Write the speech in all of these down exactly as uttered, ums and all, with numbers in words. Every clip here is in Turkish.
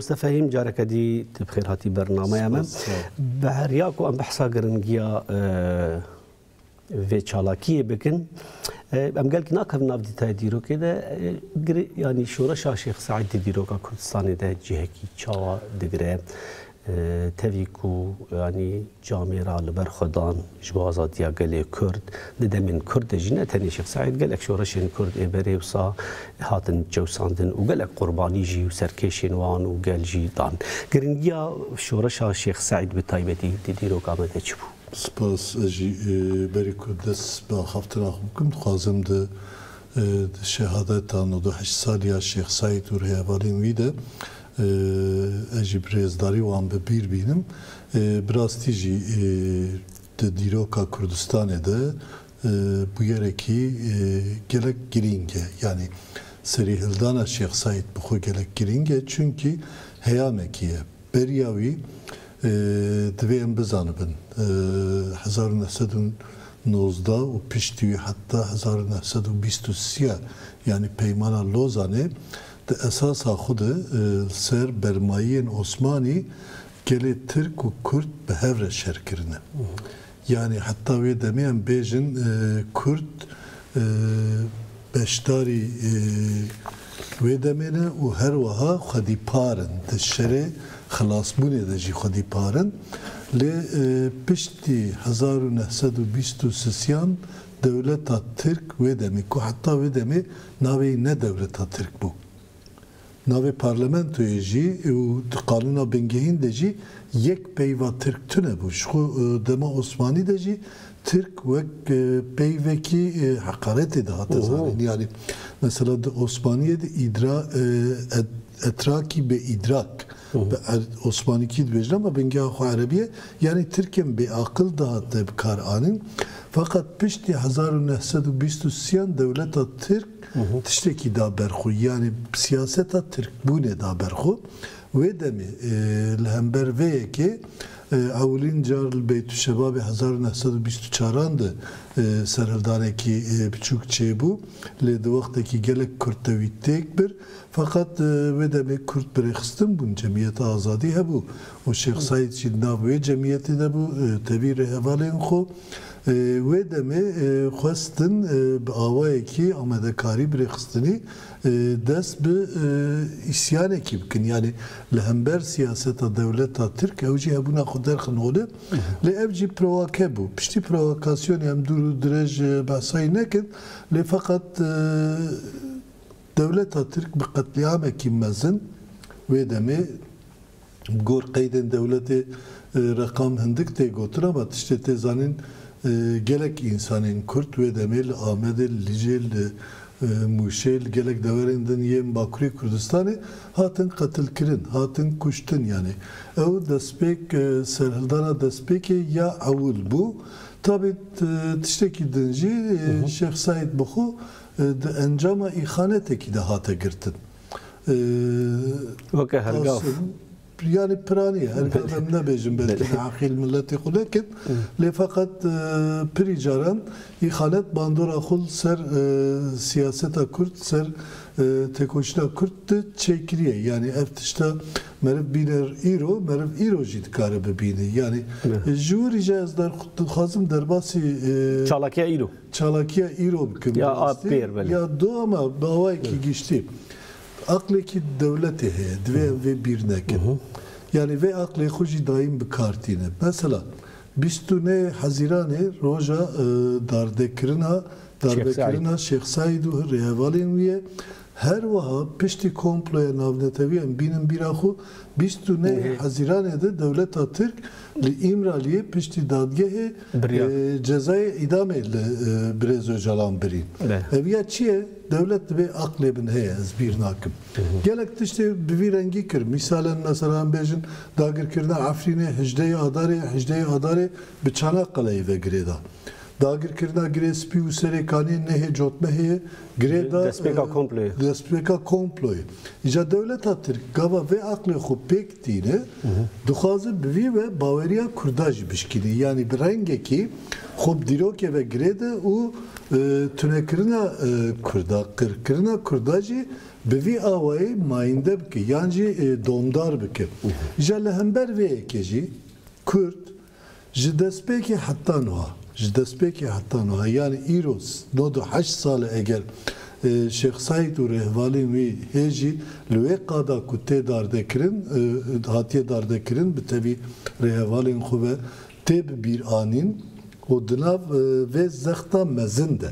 مستفاهيم جارك دي تبخير هاتي برنامج أمام بحرياكو أم بحسا قرنجيا في شالاكية بكن أم قال كنا كم نافدي تهديرو كده يعني شورش عشيق سعيد تديرو كردستان ده جهكي شوا دقرة تفيكو يعني جاميرا لبرخدان جوازات يا قلي كرد ددمن كرد جنة تاني شيخ سعيد قالك شورشين كرد إبري وصا هاتن جوساندن وقالك قرباني جي وسركيشين وان وقال جي دان قرنجيا شورشا شيخ سعيد بطيبتي تديرو كامل تشبو سپاس اجی بری کودس با خفتن آخو بکم خوازم ده شهادتان و ده هشت سالی از شیخ سعید و رهیوالین ویده اجی بریزداری وان به بیر بینم براستی جی ده دیروکا کردستانه ده bu yereki gelek giringe yani serihildana Şeyh Said buxu gelek giringe çünkü heyamekiye beriyavi دویم بزنم بن هزار و نهصد و نوزده و پشتی حتی هزار و نهصد و بیست و سیه یعنی پیمان لوزانه ده اساس خود سر برمایین عثمانی گلی ترک و کرد به هفره شرکرنه یعنی حتی وی دمیم بیجن کرد بشتاری وی دمینه و هر وها خودی پارن ده شره خلاصبون edeceği Xadipar'ın le pişti bin dokuz yüz otuz devleta Türk ve demi ku hatta ve demi navi ne devleta Türk bu navi parlamentoji u kanuna bengehin deji yek peyva Türk tüne bu şu dema Osmani deji Türk ve peyveki hakaret edi hatta yani mesela Osmaniye'de idra etraki be idrak Osmanlı kid bejle ama ben gâhu Arabiye yani Türkiye'm bir akıl daha da bir kar anın fakat pişti bin dokuz yüz otuz devlet at Türk tişteki da berxu yani siyaset at Türk bu ne da berxu ve demi lehember ve ki Avlin Carl Beytü Şebabi bin dokuz yüz otuz'andı Serhildan'daki birçok şey bu. Le de vaktaki gelek Kürt'tevi tek bir. Fakat ve demek Kürt bıraksın bunun cemiyeti azadi he bu. O Şeyh Said Şidnav ve cemiyeti de bu. Tabi rehevalen ko. Ve demek Kürt'ün avayaki amedekari bıraksını ders bir isyan ekibkin. Yani lehember siyaseta devleta Türk evci he buna kuderkin oğlu. Le evci provake bu. Pişti provokasyon hem duru derece bahsayı nekin le fakat devleta Türk bir katliam ekinmezin ve demi gor kayden devleti rakam hindik de götür ama işte tezanın gerek insanın Kürt ve demil Ahmedil, Licil, Muşel gerek deverinden yem Bakri Kürdistan'ı hatın katil kirin, hatın kuştun yani. Ev despek Serhildana despeki ya avul bu tabi tişteki dinci Şeyh Said Buxu encama ihaneteki de hata girdin. Vaka hergaf. Yani prani hergaf hem ne bejim belki akil milleti kulekin le fakat pricaran ihanet bandora kul ser siyaseta Kürt ser tekoşla Kürt'te çekiriye yani eftişte merif biner iro merif iro jitkare bebini yani juri jazdar hazım derbasi çalakiya iro çalakiya iro ya apper ya do ama bavay ki geçti akleki devleti he ve ve birnek yani ve akle hoji daim bir kartine mesela bistune hazirane roja dardekrina dardekrina Şeyh Said u revalinviye her vaha pişti komploya navneteviyen binin bir ahu bistune Haziran'da devlet atırk İmraliye pişti dadgehe cezaya idam edile brezo jalan birin. Evya çiye devlet ve aklebin heyez bir nakım. Gelek işte bir rengi kır. Misalen mesela bejin dagir kirna Afrin'e hicdeye adare hicdeye adare bir Çanakkale'yi ve Greda. Dagir kirna grespi userekani nehe cotmehe greda despeka komployu despeka komployu ija devlet atır gava ve akle hopek dine duhazı bivi ve Bavaria kurdaj bişkini yani bir rengeki hop diroke ve greda u tünekirna kurda kırkırna kurdajı Bevi avayı mayinde bike, yani domdar bike. Jale hember ve keci, Kürt, jidaspeki hattan ha, jidaspeki hattan ha, yani İros, nodu haş sale egel, Şeyh Said u rehvalin ve heci, lüekada kutte dardekirin, hatiye dardekirin, bitevi rehvalin kuvve, teb bir anin, o dınav ve zekta mezinde.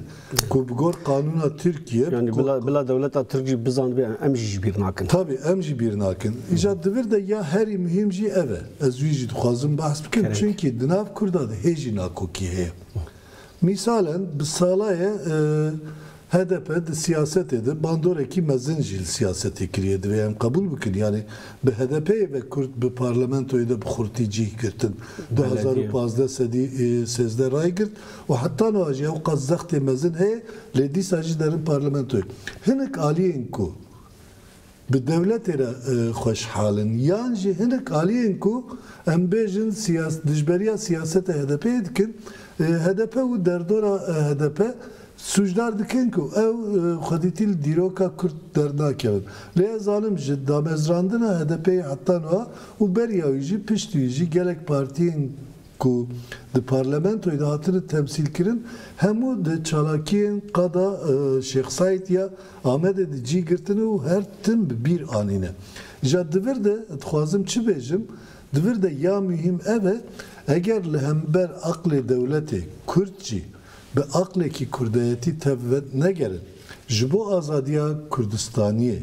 Kubgor kanuna Türkiye. Yani bila devleta Türkiye bizan ve emji bir nakin. Tabi emji bir nakin. İca devir de ya her mühimci eve. Ez vücud kazım bahs bikin. Çünkü dınav kurdadı heci nakoki heye. Misalen bisalaya H D P siyaset edip bandoreki mezincil siyaset ekliyedi ve hem kabul bükün yani be H D P ve Kürt be parlamentoyu da kurtici girtin. iki bin on beş'de sezde ray girt ve hatta no acı o kazakte mezin he ledi sacilerin parlamentoyu. Hinek aliyenku be devlet ile hoş halin yani hinek aliyenku ambejin siyaset dijberiya siyasete H D P edkin H D P u derdora H D P سوژدار دکن که او خدیتیل دیروکا کرد دردناکیان. لیه زالم جد دامزراندن هدپی عطان و او بریاویجی پشتیجی گلک پارتیین که ده پارلمانتوی دهاتını temsil kirin hemu de çalakiyen kada Şeyh Said ya Ahmet de cigirtini u her tim bir anine. Jadivir de etxazım çi bejim divir de ya mühim eve eger lehember akli devleti Kürtçi be akleki Kurdiyeti tevvet ne gelin? Jibo azadiya Kurdistaniye.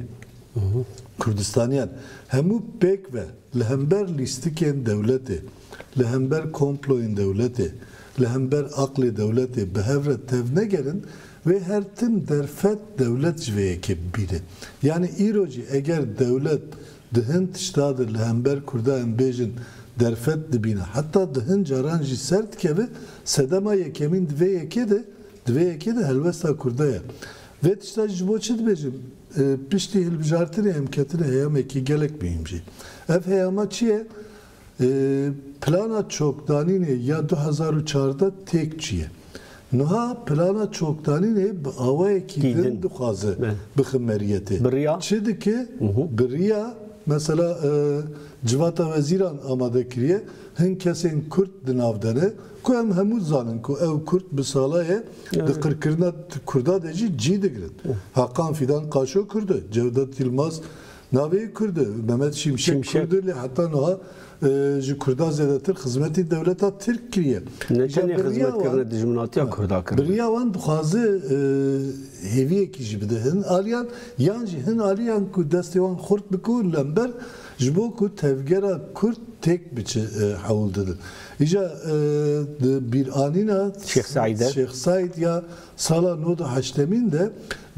Kurdistaniyen. Hemu pek ve lehember listiken devleti, lehember komployin devleti, lehember akli devleti behevret tev ne gelin? Ve her tim derfet devlet jveyeke biri. Yani iroji eğer devlet dihin tiştadır lehember kurdayen bejin derfet dibine. Hatta dihin caranji sert kevi sedema yekemin dve yeke de dve yeke de helvesta kurdaya. Ve işte jiboçit becim pişti hilbijartini emketini heyam eki gelek miyimci. Ev heyama çiye plana çoktanine ya iki bin on dört'da tek çiye. Nuha plana çoktanine ava ekidin duhazı bıkımeriyeti. Çiğdi ki biriya mesela Civata veziran amadekiriye hınkesin Kürt dinavdene ku hem hemud zanın ku ev Kürt bisalaya de kırkırına kurda deci cidigirin. Hakan Fidan Kaşo Kürdü, Cevdet Yılmaz Navi Kürdü, Mehmet Şimşek Kürdü hatta noha Kurda zedetir hizmeti devlete Türkiye. Neden hizmet kırdı cumhuriyete Kurda kırdı? Biriyavan bazı heviye kişi bidehin aliyan yancı hin aliyan ku destevan kurt biku lember Jboku tevgera Kürt tek biçi havuldadır. İca bir anina Şeyh Said ya sala nodu haştemin de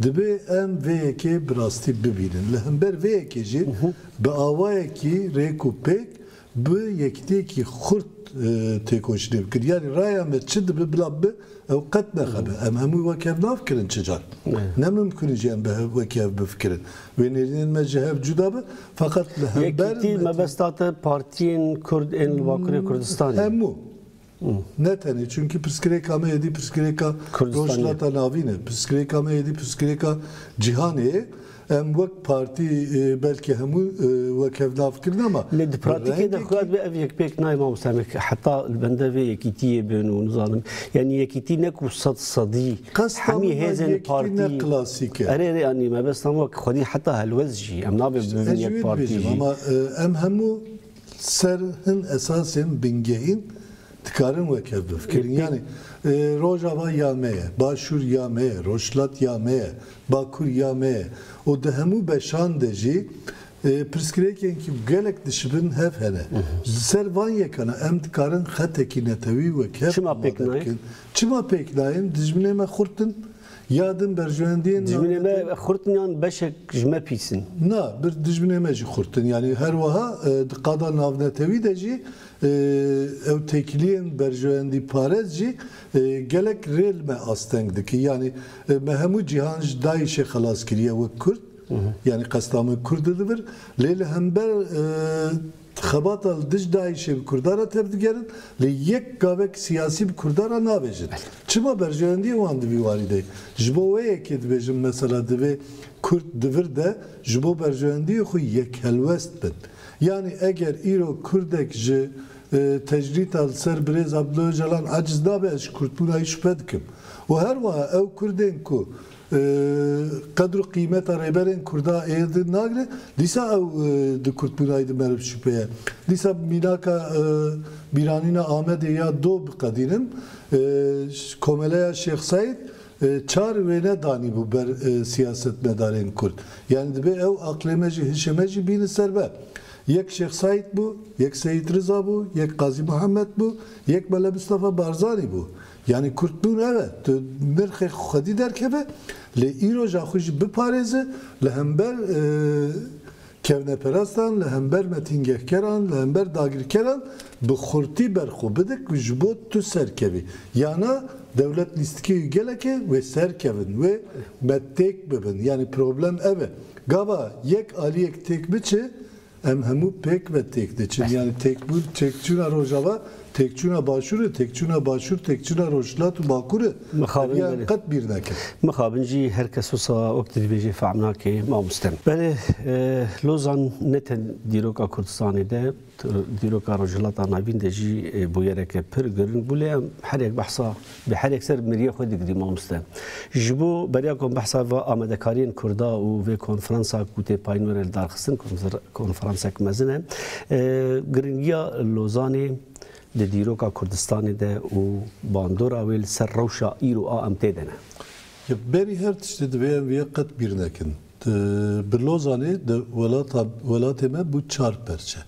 dibe em veyeke birastib bibinin. Lehember veyekeci be avayeki rekupek be yekteki Kürt tek hoşuna fikir. Yani rayamet çidi be bilabbe ev katne kabe. Em hemu vekev nafkirin çıcar. Ne mümküneceğim be vekev be fikirin. Ve nerinme cehev cüda be. Fakat lehember... Yekiti mebestatı partiyin Kürd en vakure Kürdistan'ı. Hemu. Neteni çünkü püskireka meyedi püskireka roşlata navine. Püskireka meyedi püskireka cihaniye. Em vak parti belki hemu vekev nafkirin ama... Ledi pratike de kuat be ev yekpek naima usamek. Hatta bende ve yekitiye ben onu zanım. Yani yekiti ne kusat sadi. Hami hezen parti. Yekiti ne klasike. Ere ere yani mebestam vak khudi hatta helvezji. Em nabe bevin yek partiji. Ama em hemu serhin esasen bingehin tıkarın vekev bevkirin. Yani Rojava yameye, Başur yameye, Roşlat yameye, Bakur yameye. O da hemu beşan deji pırskireken ki gelek dışıbın hevhene. Servan yekana emtikarın khateki netevi ve kev. Çıma peknayin? Çıma peknayin dijmineme kurtun. Yadın berjöndiyen... Dijmineme kurtun yani beşek jme pisin. Na, bir dijmineme kurtun. Yani her vaha kada nav netevi deji ev tekliyen berjöndiği parezci gelek relme astengdiki. Yani mehemu cihanj daişe halaskiriye ve Kürt. Yani kastamı Kürt'ü de bir. Leyli hember خبات ال دش دایشه کردارا تبدیگرند لیک گاوک سیاسی بکردارا نابجید. چما برجندی وان دیویاریده. جبوه که دبیم مثلا دبی کرد دورده جبو برجندی خو یک هلوست بن. یعنی اگر ایرو کردک ج تجریت ال سر برز عبدالجلال عجز نابش کرد بنای شپد کم. و هر وها او کردن کو kadro kıymet araberin kurda elde nagre, disa de kurtbunaydı merhab şüpheye, disa minaka biranina Ahmet ya do bkadinim, komeleya Şeyh Said çar ve ne dani bu ber siyaset medarin kurt, yani be ev aklemeci hişemeci bini serbe. Yek Şeyh Said bu, yek Seyit Rıza bu, yek Gazi Muhammed bu, yek Mele Mustafa Barzani bu. Yani kurtluğun evet, merkhe khadi derkebe, le iroja xuji bipareze, le hember kevneperastan, le hember metingehkeran, le hember dagirkeran, bi khurti berxu bidik, jbot tu serkevi. Yana devlet listiki geleke ve serkevin ve mettek bibin. Yani problem evet. Gaba yek aliyek tek biçi, em hemu pek ve tek deçin. Yani tek bu tekçuna rojava, tekçuna başuru, tekçuna başur, tekçuna rojlatu bakuru. Yani kat bir nakil. Mekhabinci herkes olsa oktir beje faamna ki mağmustem. Böyle Lozan neten diroka Kurdistan'da diroka rojlata nabindeci bu yereke pırgırın. Bu leyem her yek bahsa, her yek ser miriye koyduk di mağmustem. Jibu beriyakom bahsa ve amedekariyen kurda ve konferansa kute paynurel darxısın konferansa. Fransak mezine, Gringiya Lozani de Diroka Kurdistan'ı da o bandora ve serroşa iru amteden. Ya beri her tiştede veya veya kat bir nekin. Bir Lozani de velateme bu çar perçe.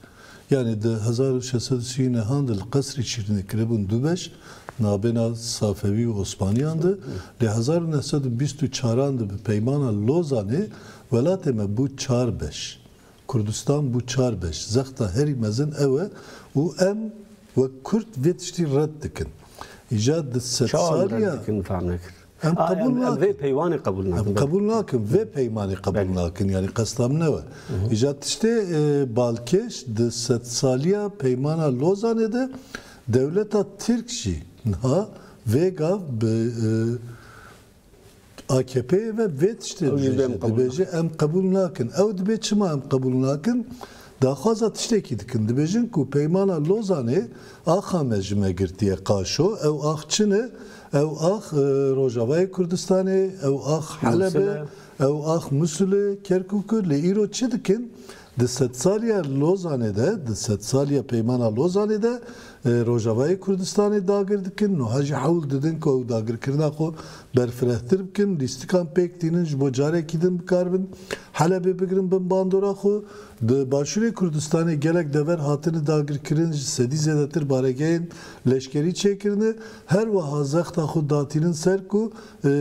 Yani de bin altı yüz seksen handel kasri çirine krebun dübeş, nabena Safevi Osmaniyandı. Le bin dokuz yüz yirmi dört'andı bir peymana Lozani velateme bu çar beş. Kurdistan bu çar beş. Zakhta her imazın eve u em ve Kürt vetişti reddikin. İcad set sariya. Em kabul nakin. Ve peyvani kabul nakin. Kabul nakin. Ve peyvani kabul nakin. Yani kastam ne var? İcad işte Balkeş de set sariya peymana Lozan'da devleta Türkçi ha ve gav A K P ve vetiştir dibeci em kabul nakin. Ev dibeci ma em kabul nakin. Daha fazla tişteki dikin dibecin ku peymana Lozan'ı ağa mecime girdiye kaşo ev ağa Çin'i ev ağa Rojava'yı Kürdistan'ı ev ağa Halep'i ev ağa Musul'ı Kerkuk'ı le iro çi dikin disset saliya Lozan'da disset saliya peymana Lozan'da Rojava'yı Kürdistan'ı dağır dikin, nuhaji havul dedin ki o dağır kirna ko berfirehtir bikin, listikan pek dinin, jbocarek idin bikarbin, Halep'i bikirin bin bandora ko, başure Kürdistan'ı gerek dever hatini dağır kirin, sedizedetir baregeyin, leşkeri çekirini, her vaha zekta ko datinin serku,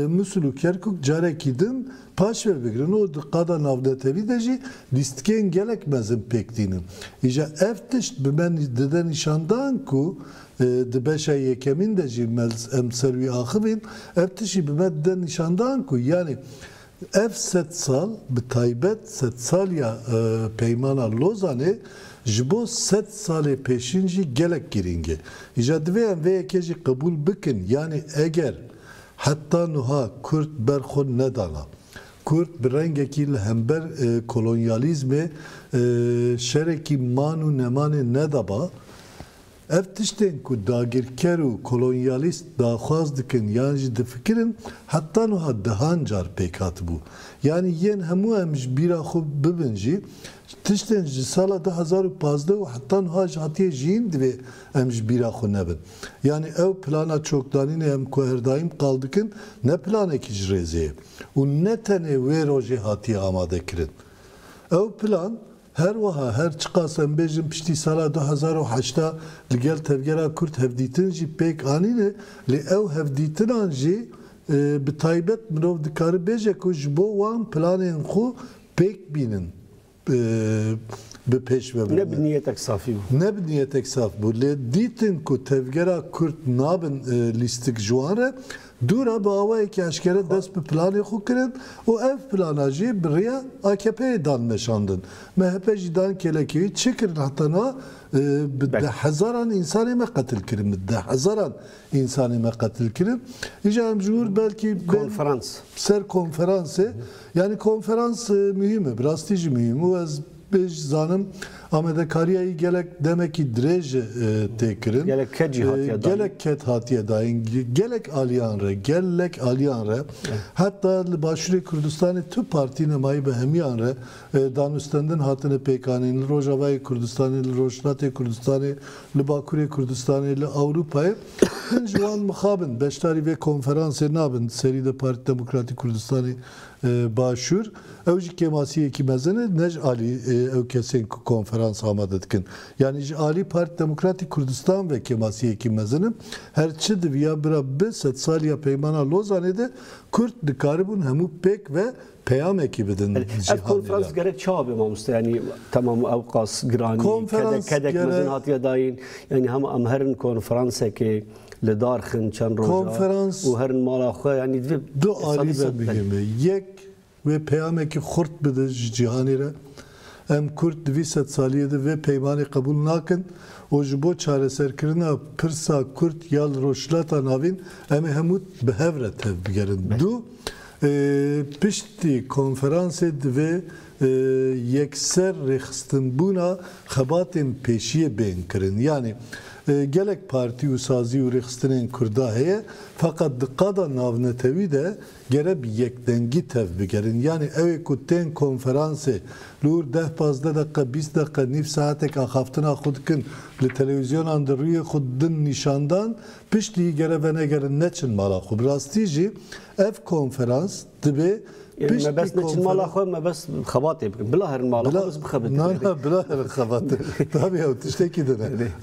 musulü kerkuk, carek idin, paşver bikirin, o dikada navdetevi deji, listikan gerek mezin pek dinin. İca eftişt bimen deden işandan ku de beşe yekemin de cimels emservi ahibin eftişi bimedden nişandan ku yani ev set sal bitaybet set sal ya peymana Lozan'ı jbo set sale peşinci gelek giringe icadveyen ve ekeci kabul bikin yani eğer hatta nuha Kürt berhun nedala Kürt bir rengekil hember kolonyalizmi şereki manu nemani nedaba eftişten ku dagirkeru kolonyalist dağaz dikin yani de fikirin hatta nuha dehancar pekat bu yani yen hemu emj bira xub bibinji tişten sala da hazaru pazda ve hatta nuha jatiye jin ve emj bira xu nebin yani ev plana çokdanine hem ku her daim kaldıkın ne plana kicrezeye u ne tene ve roje hatiye amade kirin ev plan her vaha her çıkasan bejim pişti sala da hazaru haçta ligel tevgera Kürt hevditinci pek anine li ev hevditinanji bi taybet mirov dikarı bejek u jbo wan planen xu pek binin به پیش ببرند. نه بنیت اکسافی بود. نه بنیت اکساف بود. لی دیتن کو تفکر کرد نابن لیستک جواره دورا با آواه که اشکره دست به پلانی خود کرد و اف پلاناجی بریا آکپی دان میشاندن. مهپجی دان کلکی چیکرد حتی نه ده هزاران انسانی مقتل کرد. ده هزاران انسانی مقتل کرد. اینجا امروز بلکی کنفرانس سر کنفرانسه. Yani konferans mühimi, brastici mühimi. Ez beş zanım Ahmet'e kariyayı gelek demek ki dreje tekirin. Gelek ke cihatiye dayin. Gelek ke hatiye dayin. Gelek aliyanre, gelek aliyanre. Hatta başvuru Kürdistan'ı tüm partine mayı ve hemiyanre. Danüstenden hatine pekani, Rojava'yı Kürdistan'ı, Rojnate Kürdistan'ı, Lübakure Kürdistan'ı, Avrupa'yı. Şu an mıhabın, beştari ve konferansı ne yapın? Seride Parti Demokratik Kürdistan'ı başvur. Evcik kemasiye iki mezene nec Ali evkesin konferans hamadıdkin. Yani Ali Parti Demokratik Kürdistan ve kemasiye iki mezenim her çidi via bira beset saliya peymana Lozan'da Kürt dikaribun hemu pek ve peyam ekibinden cihan. Konferans gerek çabı mamusta yani tamam avkas girani konferans gerek mezen hatiye dayin yani hem amherin konferansı ki لدارخن چند روزه. کنفرانس. و هر ملاقات یعنی دو عالی بگیم. یک و پیامه که خورد بده جهانی را. ام کرد دویست سالیه ده و پیمانی قبول نکن. اوجبو چاره سرکرنا پرسا کرد یال روشلات آنوین. ام همود به هفرت هف بگیرند. دو پشتی کنفرانس و یکسر رخستن بونا خباتن پیشیه بین کرند. یعنی gelek parti usazi ureksinin kurdahiye fakat dikada navnetevi de gerek yekdengi tevbigerin yani evekutten konferansı lur deh pazda dakika biz dakika nif saatek akhaftına kudkin li televizyon andırıyor kuddin nişandan pişliği gerek ve ne gerek ne çin malakı brastici ev konferans dibi ما بس نشل ماله خو ما بس خباطي بلاهر ماله خلاص بخبط لا لا بلاهر خباطي طبيعي وتشتكي ده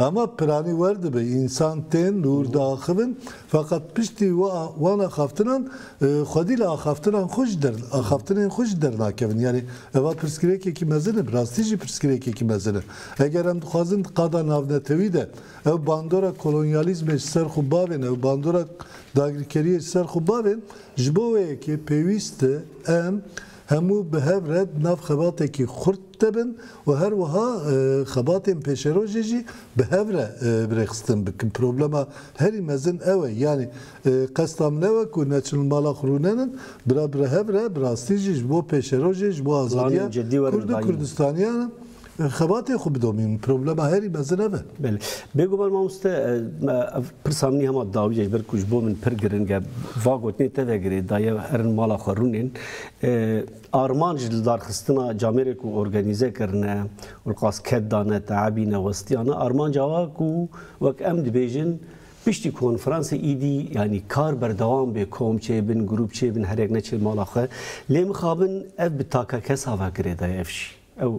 اما براني ورد به انسان تن نور داخلن فقط بشتي وانا خفتنن خدي لا خفتنن خوش در خفتنن خوش در ناكن يعني اوا برسكريكي كي مزنه براستيجي برسكريكي كي مزنه اگرم خوازن قدا ناونتوي ده او باندورا کولونیالیزم سر خوباوین او باندورا داگریکری سر خوباوین جبوه که پیوسته ام همو به هر رد ناف خباته که خورد تبن و هر وها خباته پیشروجی به هر برخستن بکن پروبلما هری مزن اوه یعنی قسم نوه که نچل مالا خروننن برا برا هر براستیجی جبو پیشروجی جبو آزادیا کرد کردستانیانم خباتی خوب دومیم پروبلم هری مزنه به. بله. بگو بر ما مسته پرسامی هم داویج بر کجبو من پرگرین که واقعیت نیت وگری دایا هرن مالا خورونین آرمانج دارخستنا جامعه کو ارگانیزه کرنه ورقاس کد دانه تعبی نوستیانه آرمان جوا کو وقت امد بیجن بیشتر کنفرانس ایدی یعنی کار برداوم به کم چه بین گروپ چه بین هر یک نچل مالا خو لیم خابن اف بتاکا کس هواگری دایا افشی. او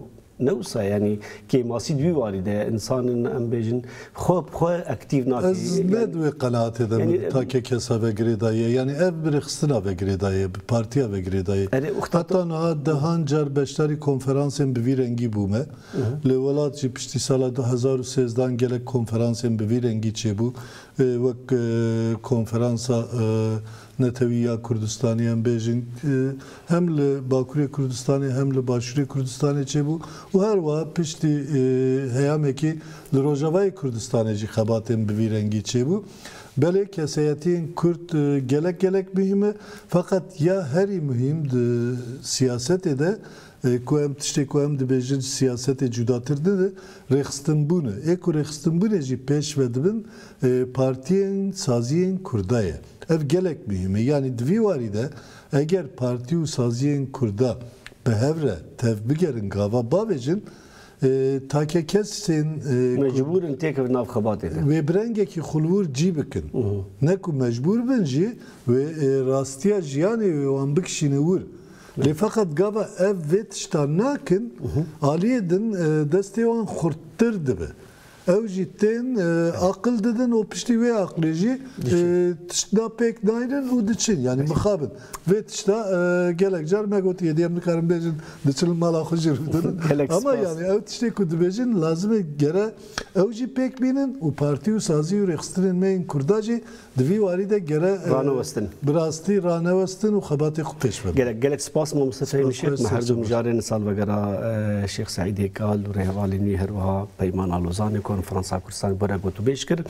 نوسا یعنی که ماسیدی وارده انسانن امبیجن خوب خو اکتیف ناکی. از ندوی قلعت دم تا که کسا وگریدایی یعنی اب رخصنا وگریدایی پارتیا وگریدایی. حتی نه دهان جر بشتری کنفرانسیم به ویرنگی بومه. لیولات چی پشتی سال دو هزار و سیزده گله کنفرانسیم به ویرنگی چه بو و کنفرانسا نتوییا کردستانی هم بیشین هم ل باکوری کردستانی هم ل باشوری کردستانی چه بو و هر وقت پشتی هیامه که ل روزهای کردستانی چی خباتم بیرنگی چه بو بله کسیتین کرد گلک گلک مهمه فقط یا هری مهم سیاست ده کوام تشتی کوام دبیجین سیاست جداتر ده رخستن بونه اکو رخستن بونه چی پیش ودبن پارتیان سازیان کردایه ev gelek mühimi. Yani dvivaride eğer parti usaziyen kurda behevre tevbigerin gava babecin ta ki kesin mecburen tekrar nafkabat edin. Ve brengeki hulvur cibikin. Neku mecbur benci ve rastiya ciyani ve anbik şini vur. Le fakat gava ev ve tiştan nakin aliyedin desteğe an kurttırdı be. ev jitten akıl dedin o pişti ve aklıcı tışda pek daynen o dıçın yani mıkabın ve tışda gelecek megoti yediyemli karım bejin dıçın malakıcır ama yani ev tışta kudubejin lazım gere evci pek binin o partiyu sazı yürekstirin meyin kurdacı dvi varide gere brasti ranevastin o xabatı kutuşma gerek gerek spas mı mesajını şirk mahrzum jarin sal ve gere Şeyh Said Ekal ve Rehvalini her vaha Peyman Alozani konferansa Kürdistan beraber götü beşkir.